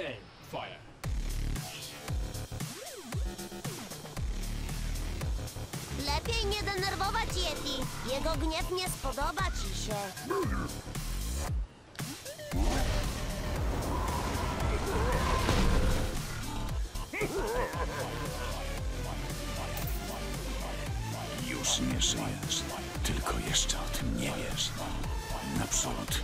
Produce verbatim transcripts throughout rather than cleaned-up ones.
Aim, fire! Lepiej nie denerwować Yeti. Jego gniew nie spodoba ci się. Już nie żyjesz, tylko jeszcze o tym nie wiesz. Naprzód.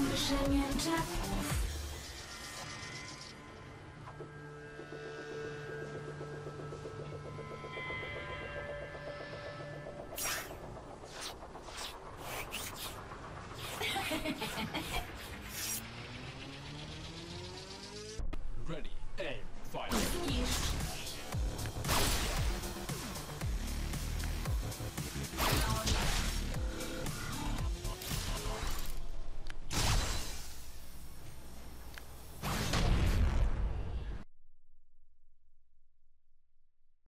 Słyszę mięczaków.